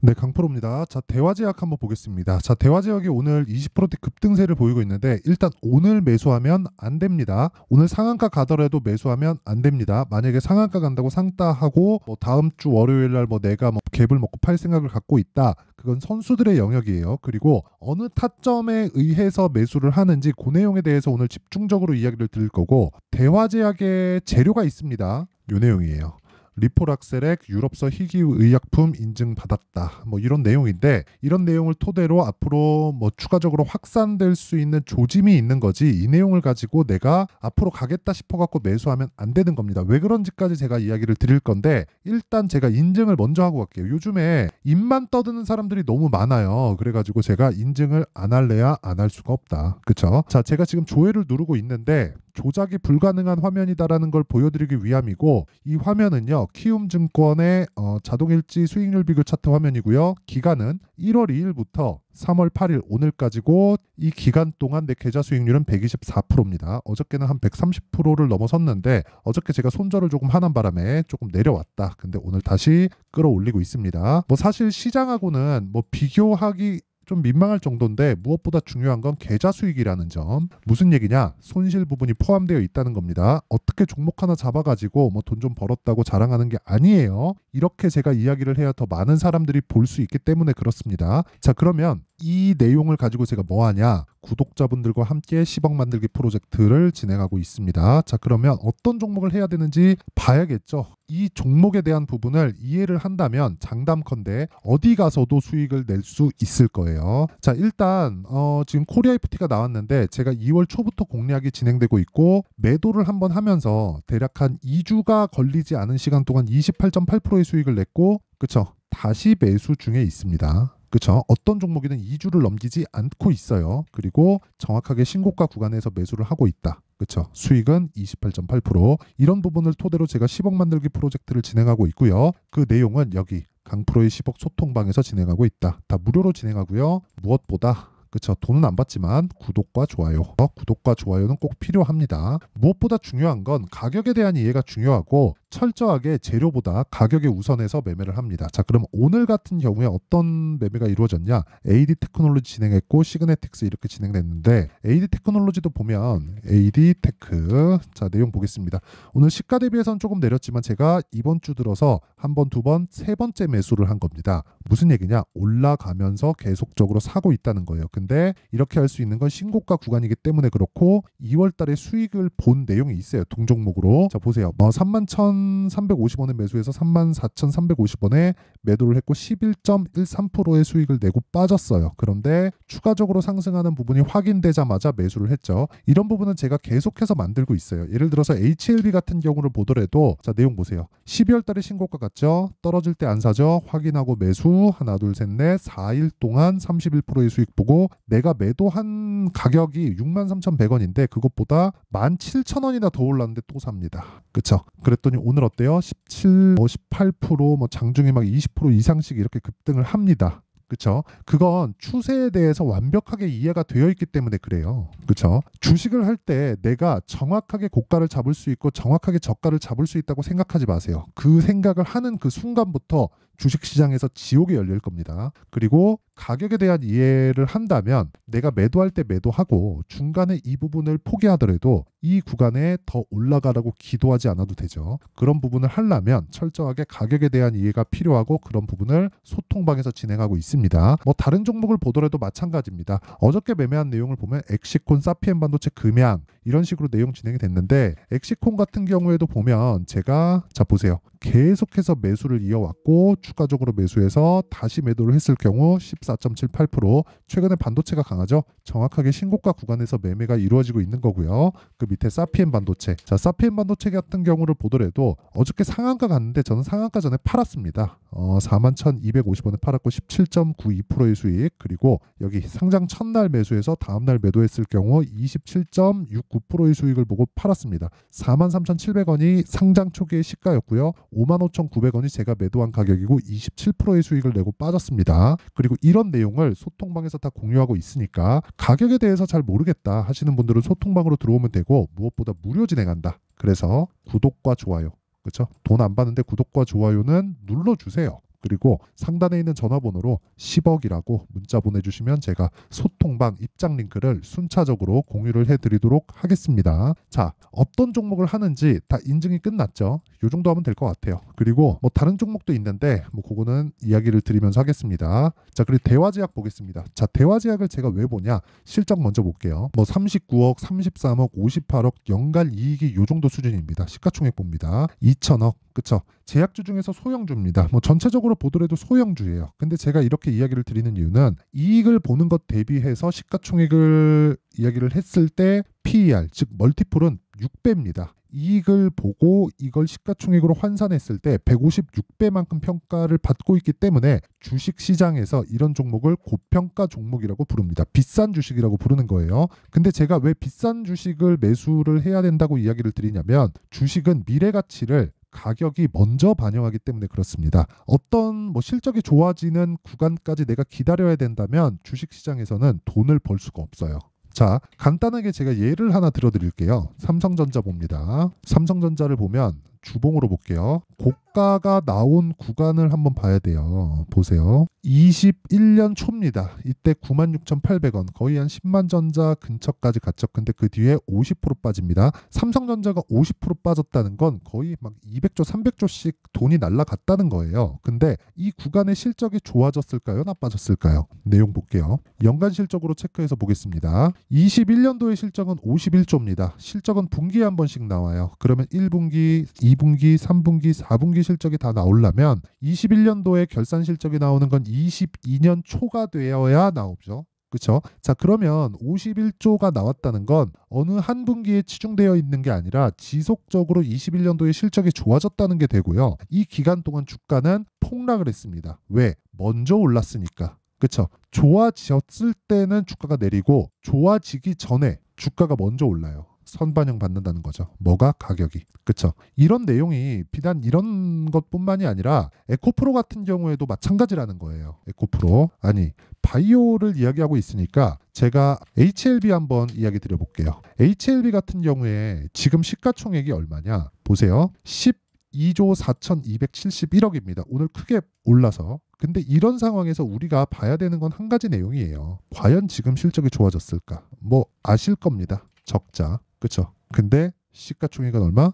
네, 강프로입니다. 자, 대화제약 한번 보겠습니다. 자, 대화제약이 오늘 20%대 급등세를 보이고 있는데 일단 오늘 매수하면 안 됩니다. 오늘 상한가 가더라도 매수하면 안 됩니다. 만약에 상한가 간다고 상따하고 다음 주 월요일 날 내가 갭을 먹고 팔 생각을 갖고 있다. 그건 선수들의 영역이에요. 그리고 어느 타점에 의해서 매수를 하는지 그 내용에 대해서 오늘 집중적으로 이야기를 드릴 거고, 대화제약의 재료가 있습니다. 요 내용이에요. 리포락셀렉 유럽서 희귀의약품 인증받았다. 이런 내용인데, 이런 내용을 토대로 앞으로 추가적으로 확산될 수 있는 조짐이 있는 거지, 이 내용을 가지고 내가 앞으로 가겠다 싶어갖고 매수하면 안 되는 겁니다. 왜 그런지까지 제가 이야기를 드릴 건데, 일단 제가 인증을 먼저 하고 갈게요. 요즘에 입만 떠드는 사람들이 너무 많아요. 그래가지고 제가 인증을 안 할래야 안 할 수가 없다. 그쵸? 자, 제가 지금 조회를 누르고 있는데 조작이 불가능한 화면이다라는 걸 보여드리기 위함이고, 이 화면은요 키움증권의 자동일지 수익률 비교 차트 화면이고요, 기간은 1월 2일부터 3월 8일 오늘까지고, 이 기간 동안 내 계좌 수익률은 124%입니다. 어저께는 한 130%를 넘어섰는데 어저께 제가 손절을 조금 하는 바람에 조금 내려왔다. 근데 오늘 다시 끌어올리고 있습니다. 사실 시장하고는 비교하기 좀 민망할 정도인데, 무엇보다 중요한 건 계좌 수익이라는 점. 무슨 얘기냐? 손실 부분이 포함되어 있다는 겁니다. 어떻게 종목 하나 잡아가지고 돈 좀 벌었다고 자랑하는 게 아니에요. 이렇게 제가 이야기를 해야 더 많은 사람들이 볼 수 있기 때문에 그렇습니다. 자, 그러면 이 내용을 가지고 제가 뭐하냐? 구독자분들과 함께 10억 만들기 프로젝트를 진행하고 있습니다. 자, 그러면 어떤 종목을 해야 되는지 봐야겠죠. 이 종목에 대한 부분을 이해를 한다면 장담컨대 어디 가서도 수익을 낼 수 있을 거예요. 자, 일단 지금 코리아 FT가 나왔는데 제가 2월 초부터 공략이 진행되고 있고, 매도를 한번 하면서 대략 한 2주가 걸리지 않은 시간 동안 28.8%의 수익을 냈고, 그쵸? 다시 매수 중에 있습니다. 그쵸? 어떤 종목이든 2주를 넘기지 않고 있어요. 그리고 정확하게 신고가 구간에서 매수를 하고 있다. 그쵸? 수익은 28.8%. 이런 부분을 토대로 제가 10억 만들기 프로젝트를 진행하고 있고요. 그 내용은 여기 강프로의 10억 소통방에서 진행하고 있다. 다 무료로 진행하고요. 무엇보다 그쵸? 돈은 안 받지만 구독과 좋아요. 구독과 좋아요는 꼭 필요합니다. 무엇보다 중요한 건 가격에 대한 이해가 중요하고, 철저하게 재료보다 가격에 우선해서 매매를 합니다. 자, 그럼 오늘 같은 경우에 어떤 매매가 이루어졌냐? AD 테크놀로지 진행했고, 시그네틱스 이렇게 진행됐는데, AD 테크놀로지도 보면 AD 테크, 자 내용 보겠습니다. 오늘 시가 대비해서는 조금 내렸지만 제가 이번 주 들어서 한 번, 두 번, 세 번째 매수를 한 겁니다. 무슨 얘기냐? 올라가면서 계속적으로 사고 있다는 거예요. 근데 이렇게 할 수 있는 건 신고가 구간이기 때문에 그렇고, 2월 달에 수익을 본 내용이 있어요. 동종목으로. 자, 보세요. 31,350원에 매수해서 34,350원에 매도를 했고 11.13%의 수익을 내고 빠졌어요. 그런데 추가적으로 상승하는 부분이 확인되자마자 매수를 했죠. 이런 부분은 제가 계속해서 만들고 있어요. 예를 들어서 HLB 같은 경우를 보더라도, 자 내용 보세요. 12월 달에 신고가 갔죠. 떨어질 때 안 사죠. 확인하고 매수, 하나 둘 셋 넷, 4일 동안 31%의 수익 보고, 내가 매도한 가격이 63,100원인데 그것보다 17,000원이나 더 올랐는데 또 삽니다. 그쵸? 그랬더니 오늘 어때요? 17%, 18%, 장중에 20% 이상씩 이렇게 급등을 합니다. 그쵸? 그건 추세에 대해서 완벽하게 이해가 되어 있기 때문에 그래요. 그쵸? 주식을 할 때 내가 정확하게 고가를 잡을 수 있고 정확하게 저가를 잡을 수 있다고 생각하지 마세요. 그 생각을 하는 그 순간부터 주식시장에서 지옥이 열릴 겁니다. 그리고 가격에 대한 이해를 한다면 내가 매도할 때 매도하고 중간에 이 부분을 포기하더라도 이 구간에 더 올라가라고 기도하지 않아도 되죠. 그런 부분을 하려면 철저하게 가격에 대한 이해가 필요하고, 그런 부분을 소통방에서 진행하고 있습니다. 다른 종목을 보더라도 마찬가지입니다. 어저께 매매한 내용을 보면 엑시콘, 사피엔 반도체, 금양 이런 식으로 내용 진행이 됐는데, 엑시콘 같은 경우에도 보면 제가, 자 보세요. 계속해서 매수를 이어왔고 추가적으로 매수해서 다시 매도를 했을 경우 14.78%, 최근에 반도체가 강하죠. 정확하게 신고가 구간에서 매매가 이루어지고 있는 거고요. 그 밑에 사피엔 반도체, 자 사피엔 반도체 같은 경우를 보더라도 어저께 상한가 갔는데 저는 상한가 전에 팔았습니다. 41,250원에 팔았고 17.92%의 수익, 그리고 여기 상장 첫날 매수해서 다음날 매도했을 경우 27.69%의 수익을 보고 팔았습니다. 43,700원이 상장 초기의 시가였고요. 55,900원이 제가 매도한 가격이고 27%의 수익을 내고 빠졌습니다. 그리고 이런 내용을 소통방에서 다 공유하고 있으니까 가격에 대해서 잘 모르겠다 하시는 분들은 소통방으로 들어오면 되고, 무엇보다 무료 진행한다. 그래서 구독과 좋아요, 그렇죠? 돈 안 받는데 구독과 좋아요는 눌러주세요. 그리고 상단에 있는 전화번호로 10억이라고 문자 보내주시면 제가 소통방 입장 링크를 순차적으로 공유를 해드리도록 하겠습니다. 자, 어떤 종목을 하는지 다 인증이 끝났죠. 이 정도 하면 될 것 같아요. 그리고 뭐 다른 종목도 있는데 뭐 그거는 이야기를 드리면서 하겠습니다. 자, 그리고 대화제약 보겠습니다. 자, 대화제약을 제가 왜 보냐, 실적 먼저 볼게요. 뭐 39억, 33억, 58억, 연간 이익이 이 정도 수준입니다. 시가총액 봅니다. 2천억, 그쵸? 제약주 중에서 소형주입니다. 뭐 전체적으로 보더라도 소형주예요. 근데 제가 이렇게 이야기를 드리는 이유는 이익을 보는 것 대비해서 시가총액을 이야기를 했을 때 PER, 즉 멀티플은 6배입니다. 이익을 보고 이걸 시가총액으로 환산했을 때 156배만큼 평가를 받고 있기 때문에 주식시장에서 이런 종목을 고평가 종목이라고 부릅니다. 비싼 주식이라고 부르는 거예요. 근데 제가 왜 비싼 주식을 매수를 해야 된다고 이야기를 드리냐면, 주식은 미래 가치를 가격이 먼저 반영하기 때문에 그렇습니다. 어떤 뭐 실적이 좋아지는 구간까지 내가 기다려야 된다면 주식시장에서는 돈을 벌 수가 없어요. 자, 간단하게 제가 예를 하나 들어드릴게요. 삼성전자 봅니다. 삼성전자를 보면 주봉으로 볼게요. 고가가 나온 구간을 한번 봐야 돼요. 보세요. 21년 초입니다. 이때 96,800원, 거의 한 10만 전자 근처까지 갔죠. 근데 그 뒤에 50% 빠집니다. 삼성전자가 50% 빠졌다는 건 거의 막 200조, 300조씩 돈이 날라갔다는 거예요. 근데 이 구간의 실적이 좋아졌을까요? 나빠졌을까요? 내용 볼게요. 연간 실적으로 체크해서 보겠습니다. 21년도의 실적은 51조입니다. 실적은 분기에 한 번씩 나와요. 그러면 1분기, 2분기, 3분기, 4분기 실적이 다 나오려면 21년도에 결산 실적이 나오는 건 22년 초가 되어야 나오죠. 그렇죠? 자, 그러면 51조가 나왔다는 건 어느 한 분기에 치중되어 있는 게 아니라 지속적으로 21년도에 실적이 좋아졌다는 게 되고요. 이 기간 동안 주가는 폭락을 했습니다. 왜? 먼저 올랐으니까. 그렇죠? 좋아졌을 때는 주가가 내리고 좋아지기 전에 주가가 먼저 올라요. 선반영 받는다는 거죠. 뭐가? 가격이. 그쵸? 이런 내용이 비단 이런 것뿐만이 아니라 에코프로 같은 경우에도 마찬가지라는 거예요. 에코프로, 아니 바이오를 이야기하고 있으니까 제가 HLB 한번 이야기 드려볼게요. HLB 같은 경우에 지금 시가총액이 얼마냐 보세요. 12조 4,271억입니다. 오늘 크게 올라서. 근데 이런 상황에서 우리가 봐야 되는 건 한 가지 내용이에요. 과연 지금 실적이 좋아졌을까? 뭐 아실 겁니다. 적자. 그쵸? 근데 시가총액은 얼마?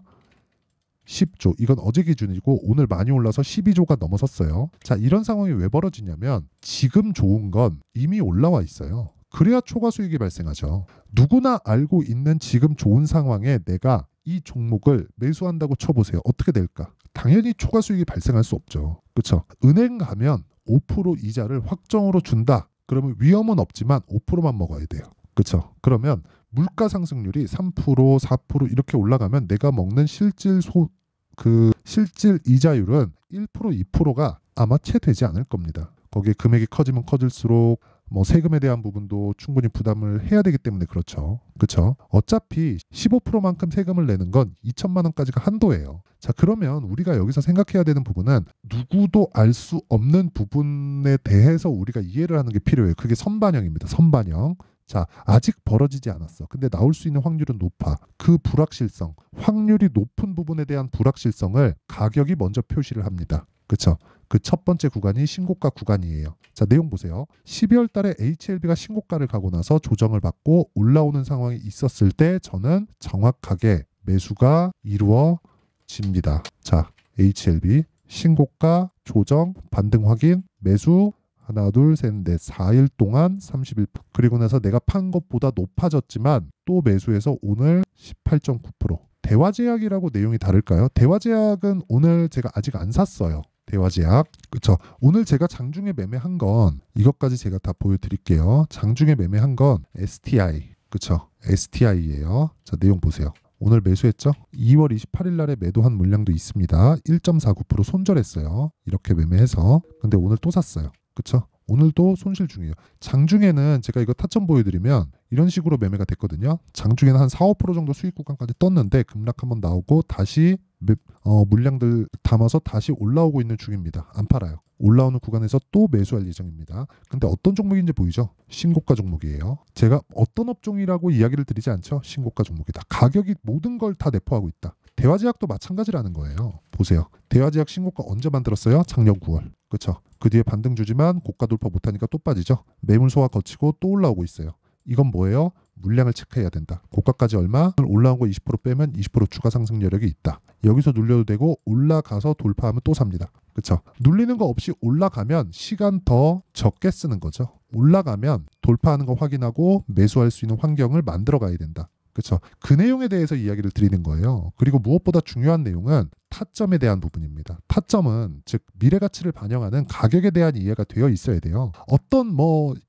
10조. 이건 어제 기준이고 오늘 많이 올라서 12조가 넘어섰어요. 자, 이런 상황이 왜 벌어지냐면 지금 좋은 건 이미 올라와 있어요. 그래야 초과 수익이 발생하죠. 누구나 알고 있는 지금 좋은 상황에 내가 이 종목을 매수한다고 쳐보세요. 어떻게 될까? 당연히 초과 수익이 발생할 수 없죠. 그쵸? 은행 가면 5% 이자를 확정으로 준다. 그러면 위험은 없지만 5%만 먹어야 돼요. 그쵸? 그러면 물가 상승률이 3%, 4% 이렇게 올라가면 내가 먹는 실질 이자율은 1%, 2%가 아마 채 되지 않을 겁니다. 거기에 금액이 커지면 커질수록 뭐 세금에 대한 부분도 충분히 부담을 해야 되기 때문에 그렇죠. 그렇죠? 어차피 15%만큼 세금을 내는 건 2천만 원까지가 한도예요. 자, 그러면 우리가 여기서 생각해야 되는 부분은 누구도 알 수 없는 부분에 대해서 우리가 이해를 하는 게 필요해요. 그게 선반영입니다. 선반영. 자, 아직 벌어지지 않았어. 근데 나올 수 있는 확률은 높아. 그 불확실성, 확률이 높은 부분에 대한 불확실성을 가격이 먼저 표시를 합니다. 그쵸? 그 첫 번째 구간이 신고가 구간이에요. 자, 내용 보세요. 12월 달에 HLB가 신고가를 가고 나서 조정을 받고 올라오는 상황이 있었을 때 저는 정확하게 매수가 이루어집니다. 자, HLB 신고가 조정 반등 확인 매수 하나, 둘, 셋, 넷, 4일 동안 31%. 그리고 나서 내가 판 것보다 높아졌지만 또 매수해서 오늘 18.9%. 대화제약이라고 내용이 다를까요? 대화제약은 오늘 제가 아직 안 샀어요. 대화제약. 그쵸? 오늘 제가 장중에 매매한 건 이것까지 제가 다 보여드릴게요. 장중에 매매한 건 STI. 그쵸? STI예요. 자, 내용 보세요. 오늘 매수했죠? 2월 28일 날에 매도한 물량도 있습니다. 1.49% 손절했어요. 이렇게 매매해서. 근데 오늘 또 샀어요. 그쵸? 오늘도 손실 중이에요. 장중에는 제가 이거 타점 보여드리면 이런 식으로 매매가 됐거든요. 장중에는 한 4, 5% 정도 수익 구간까지 떴는데 급락 한번 나오고 다시 물량들 담아서 다시 올라오고 있는 중입니다. 안 팔아요. 올라오는 구간에서 또 매수할 예정입니다. 근데 어떤 종목인지 보이죠? 신고가 종목이에요. 제가 어떤 업종이라고 이야기를 드리지 않죠? 신고가 종목이다. 가격이 모든 걸 다 내포하고 있다. 대화제약도 마찬가지라는 거예요. 보세요. 대화제약 신고가 언제 만들었어요? 작년 9월. 그렇죠. 그 뒤에 반등 주지만 고가 돌파 못하니까 또 빠지죠. 매물 소화 거치고 또 올라오고 있어요. 이건 뭐예요? 물량을 체크해야 된다. 고가까지 얼마? 올라온 거 20% 빼면 20% 추가 상승 여력이 있다. 여기서 눌려도 되고 올라가서 돌파하면 또 삽니다. 그렇죠? 눌리는 거 없이 올라가면 시간 더 적게 쓰는 거죠. 올라가면 돌파하는 거 확인하고 매수할 수 있는 환경을 만들어 가야 된다. 그렇죠? 그 내용에 대해서 이야기를 드리는 거예요. 그리고 무엇보다 중요한 내용은 타점에 대한 부분입니다. 타점은 즉 미래 가치를 반영하는 가격에 대한 이해가 되어 있어야 돼요. 어떤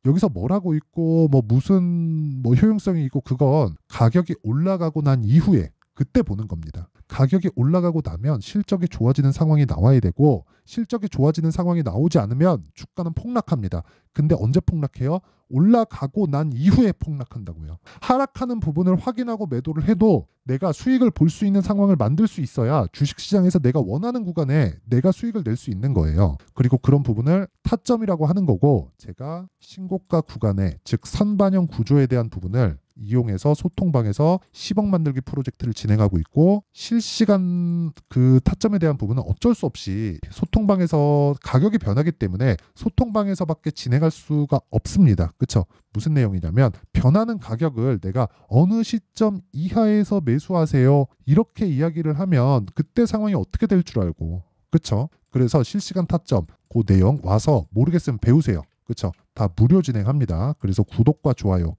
여기서 뭘 하고 있고 무슨 효용성이 있고 그건 가격이 올라가고 난 이후에 그때 보는 겁니다. 가격이 올라가고 나면 실적이 좋아지는 상황이 나와야 되고 실적이 좋아지는 상황이 나오지 않으면 주가는 폭락합니다. 근데 언제 폭락해요? 올라가고 난 이후에 폭락한다고요. 하락하는 부분을 확인하고 매도를 해도 내가 수익을 볼 수 있는 상황을 만들 수 있어야 주식시장에서 내가 원하는 구간에 내가 수익을 낼 수 있는 거예요. 그리고 그런 부분을 타점이라고 하는 거고 제가 신고가 구간에 즉 선반영 구조에 대한 부분을 이용해서 소통방에서 10억 만들기 프로젝트를 진행하고 있고 실시간 그 타점에 대한 부분은 어쩔 수 없이 소통방에서 가격이 변하기 때문에 소통방에서밖에 진행할 수가 없습니다. 그쵸? 무슨 내용이냐면 변하는 가격을 내가 어느 시점 이하에서 매수하세요 이렇게 이야기를 하면 그때 상황이 어떻게 될 줄 알고 그쵸? 그래서 실시간 타점 그 내용 와서 모르겠으면 배우세요. 그쵸? 다 무료 진행합니다. 그래서 구독과 좋아요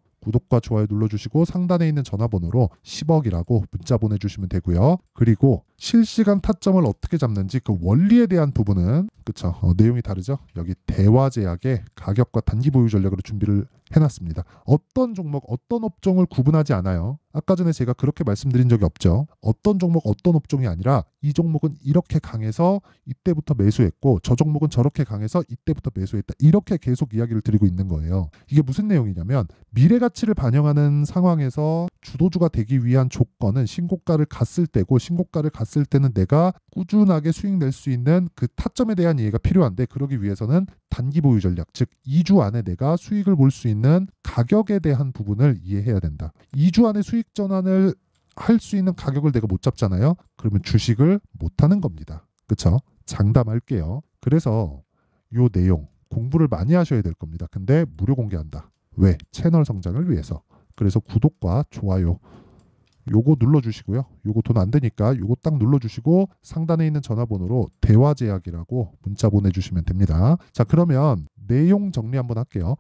눌러주시고 상단에 있는 전화번호로 10억이라고 문자 보내주시면 되고요. 그리고 실시간 타점을 어떻게 잡는지 그 원리에 대한 부분은 그쵸? 내용이 다르죠? 여기 대화제약의 가격과 단기 보유 전략으로 준비를 해놨습니다. 어떤 종목, 어떤 업종을 구분하지 않아요. 아까 전에 제가 그렇게 말씀드린 적이 없죠. 어떤 종목, 어떤 업종이 아니라 이 종목은 이렇게 강해서 이때부터 매수했고 저 종목은 저렇게 강해서 이때부터 매수했다. 이렇게 계속 이야기를 드리고 있는 거예요. 이게 무슨 내용이냐면 미래 가치를 반영하는 상황에서 주도주가 되기 위한 조건은 신고가를 갔을 때고 신고가를 갔을 때는 내가 꾸준하게 수익 낼 수 있는 그 타점에 대한 이해가 필요한데 그러기 위해서는 단기 보유 전략, 즉 2주 안에 내가 수익을 볼 수 있는 가격에 대한 부분을 이해해야 된다. 2주 안에 수익 전환을 할 수 있는 가격을 내가 못 잡잖아요. 그러면 주식을 못 하는 겁니다. 그쵸? 장담할게요. 그래서 요 내용 공부를 많이 하셔야 될 겁니다. 근데 무료 공개한다. 왜? 채널 성장을 위해서. 그래서 구독과 좋아요 요거 눌러주시고요. 요거 돈 안 되니까 요거 딱 눌러주시고 상단에 있는 전화번호로 대화제약이라고 문자 보내주시면 됩니다. 자 그러면 내용 정리 한번 할게요.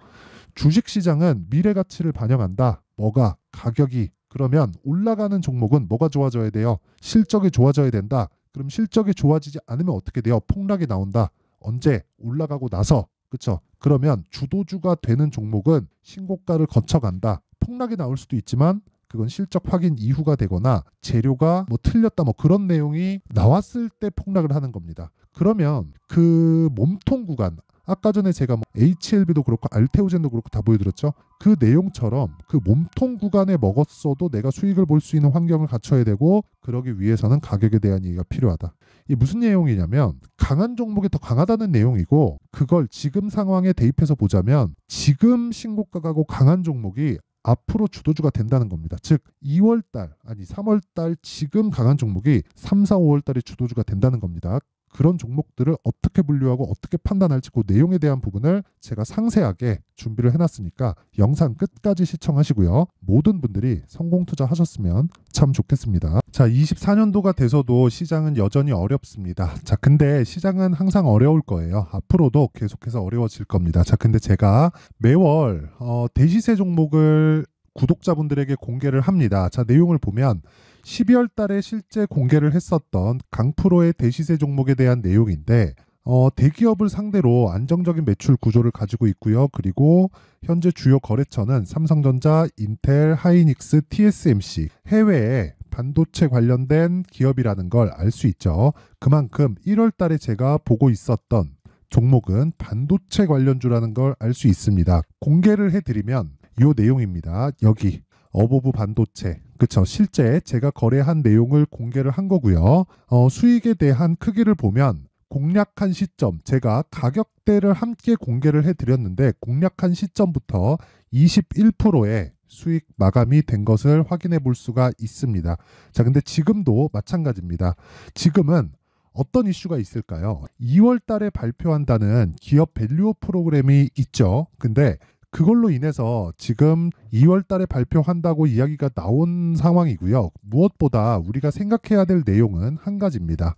주식시장은 미래가치를 반영한다. 뭐가? 가격이. 그러면 올라가는 종목은 뭐가 좋아져야 돼요? 실적이 좋아져야 된다. 그럼 실적이 좋아지지 않으면 어떻게 돼요? 폭락이 나온다. 언제? 올라가고 나서. 그쵸? 그러면 주도주가 되는 종목은 신고가를 거쳐간다. 폭락이 나올 수도 있지만 그건 실적 확인 이후가 되거나 재료가 틀렸다 그런 내용이 나왔을 때 폭락을 하는 겁니다. 그러면 그 몸통 구간 아까 전에 제가 HLB도 그렇고 알테오젠도 그렇고 다 보여드렸죠. 그 내용처럼 그 몸통 구간에 먹었어도 내가 수익을 볼 수 있는 환경을 갖춰야 되고 그러기 위해서는 가격에 대한 이해가 필요하다. 이게 무슨 내용이냐면 강한 종목이 더 강하다는 내용이고 그걸 지금 상황에 대입해서 보자면 지금 신고가가고 강한 종목이 앞으로 주도주가 된다는 겁니다. 즉 3월달 지금 강한 종목이 3, 4, 5월달에 주도주가 된다는 겁니다. 그런 종목들을 어떻게 분류하고 어떻게 판단할지 그 내용에 대한 부분을 제가 상세하게 준비를 해놨으니까 영상 끝까지 시청하시고요. 모든 분들이 성공 투자하셨으면 참 좋겠습니다. 자 24년도가 돼서도 시장은 여전히 어렵습니다. 자 근데 시장은 항상 어려울 거예요. 앞으로도 계속해서 어려워질 겁니다. 자 근데 제가 매월 대시세 종목을 구독자분들에게 공개를 합니다. 자 내용을 보면 12월 달에 실제 공개를 했었던 강프로의 대시세 종목에 대한 내용인데 대기업을 상대로 안정적인 매출 구조를 가지고 있고요. 그리고 현재 주요 거래처는 삼성전자, 인텔, 하이닉스, TSMC 해외에 반도체 관련된 기업이라는 걸 알 수 있죠. 그만큼 1월 달에 제가 보고 있었던 종목은 반도체 관련주라는 걸 알 수 있습니다. 공개를 해드리면 요 내용입니다. 여기 어버브 반도체 그쵸? 실제 제가 거래한 내용을 공개를 한 거고요. 수익에 대한 크기를 보면 공략한 시점 제가 가격대를 함께 공개를 해드렸는데 공략한 시점부터 21%의 수익 마감이 된 것을 확인해 볼 수가 있습니다. 자 근데 지금도 마찬가지입니다. 지금은 어떤 이슈가 있을까요? 2월 달에 발표한다는 기업 밸류업 프로그램이 있죠. 근데 그걸로 인해서 지금 2월 달에 발표한다고 이야기가 나온 상황이고요. 무엇보다 우리가 생각해야 될 내용은 한 가지입니다.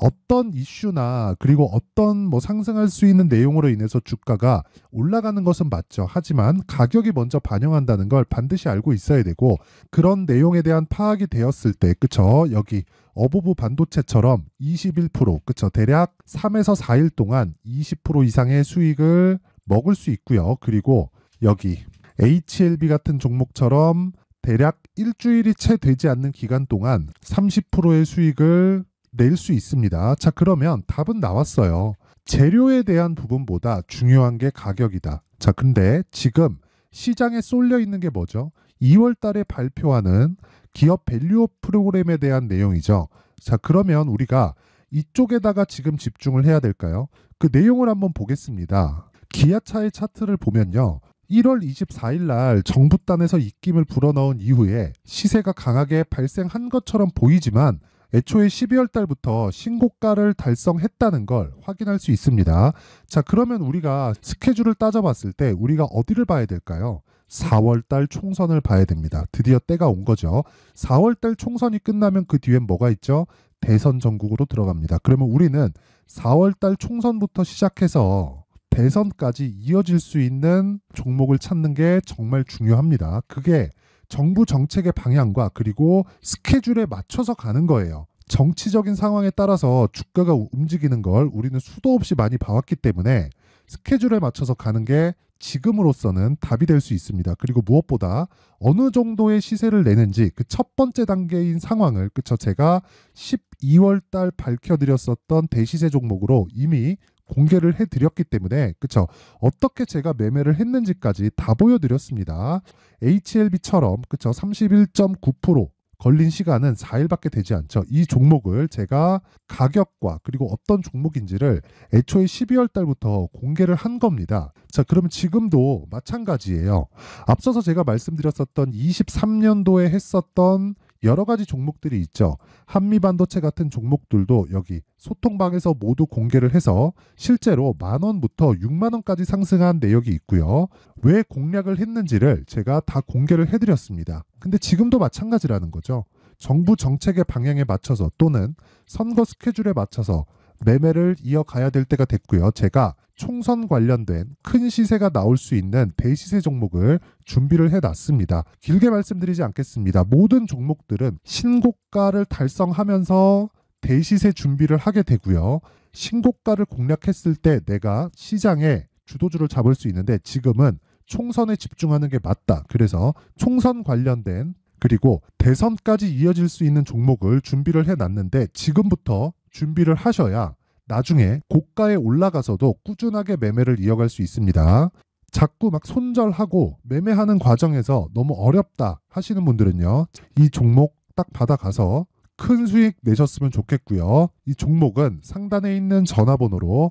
어떤 이슈나 그리고 어떤 상승할 수 있는 내용으로 인해서 주가가 올라가는 것은 맞죠. 하지만 가격이 먼저 반영한다는 걸 반드시 알고 있어야 되고 그런 내용에 대한 파악이 되었을 때 그쵸? 여기 어버브 반도체처럼 21% 그쵸? 대략 3에서 4일 동안 20% 이상의 수익을 먹을 수 있고요. 그리고 여기 HLB 같은 종목처럼 대략 일주일이 채 되지 않는 기간 동안 30%의 수익을 낼 수 있습니다. 자, 그러면 답은 나왔어요. 재료에 대한 부분보다 중요한 게 가격이다. 자, 근데 지금 시장에 쏠려 있는 게 뭐죠? 2월 달에 발표하는 기업 밸류업 프로그램에 대한 내용이죠. 자, 그러면 우리가 이쪽에다가 지금 집중을 해야 될까요? 그 내용을 한번 보겠습니다. 기아차의 차트를 보면요. 1월 24일 날 정부단에서 입김을 불어넣은 이후에 시세가 강하게 발생한 것처럼 보이지만 애초에 12월 달부터 신고가를 달성했다는 걸 확인할 수 있습니다. 자, 그러면 우리가 스케줄을 따져봤을 때 우리가 어디를 봐야 될까요? 4월 달 총선을 봐야 됩니다. 드디어 때가 온 거죠. 4월 달 총선이 끝나면 그 뒤엔 뭐가 있죠? 대선 전국으로 들어갑니다. 그러면 우리는 4월 달 총선부터 시작해서 대선까지 이어질 수 있는 종목을 찾는 게 정말 중요합니다. 그게 정부 정책의 방향과 그리고 스케줄에 맞춰서 가는 거예요. 정치적인 상황에 따라서 주가가 움직이는 걸 우리는 수도 없이 많이 봐왔기 때문에 스케줄에 맞춰서 가는 게 지금으로서는 답이 될 수 있습니다. 그리고 무엇보다 어느 정도의 시세를 내는지 그 첫 번째 단계인 상황을 그쵸? 제가 12월 달 밝혀드렸었던 대시세 종목으로 이미 공개를 해드렸기 때문에 그쵸? 어떻게 제가 매매를 했는지까지 다 보여드렸습니다. HLB처럼 그쵸? 31.9% 걸린 시간은 4일밖에 되지 않죠. 이 종목을 제가 가격과 그리고 어떤 종목인지를 애초에 12월 달부터 공개를 한 겁니다. 자, 그러면 지금도 마찬가지예요. 앞서서 제가 말씀드렸었던 23년도에 했었던 여러 가지 종목들이 있죠. 한미반도체 같은 종목들도 여기 소통방에서 모두 공개를 해서 실제로 10,000원부터 60,000원까지 상승한 내역이 있고요. 왜 공략을 했는지를 제가 다 공개를 해드렸습니다. 근데 지금도 마찬가지라는 거죠. 정부 정책의 방향에 맞춰서 또는 선거 스케줄에 맞춰서 매매를 이어가야 될 때가 됐고요. 제가 총선 관련된 큰 시세가 나올 수 있는 대시세 종목을 준비를 해놨습니다. 길게 말씀드리지 않겠습니다. 모든 종목들은 신고가를 달성하면서 대시세 준비를 하게 되고요. 신고가를 공략했을 때 내가 시장의 주도주를 잡을 수 있는데 지금은 총선에 집중하는 게 맞다. 그래서 총선 관련된 그리고 대선까지 이어질 수 있는 종목을 준비를 해놨는데 지금부터 준비를 하셔야 나중에 고가에 올라가서도 꾸준하게 매매를 이어갈 수 있습니다. 자꾸 막 손절하고 매매하는 과정에서 너무 어렵다 하시는 분들은요. 이 종목 딱 받아가서 큰 수익 내셨으면 좋겠고요. 이 종목은 상단에 있는 전화번호로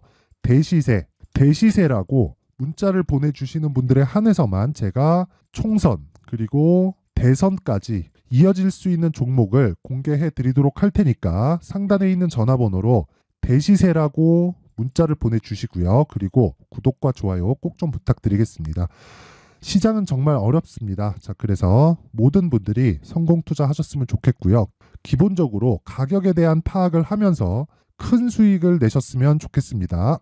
대시세라고 문자를 보내주시는 분들에 한해서만 제가 총선 그리고 대선까지 이어질 수 있는 종목을 공개해 드리도록 할 테니까 상단에 있는 전화번호로 대시세라고 문자를 보내주시고요. 그리고 구독과 좋아요 꼭 좀 부탁드리겠습니다. 시장은 정말 어렵습니다. 자, 그래서 모든 분들이 성공 투자하셨으면 좋겠고요. 기본적으로 가격에 대한 파악을 하면서 큰 수익을 내셨으면 좋겠습니다.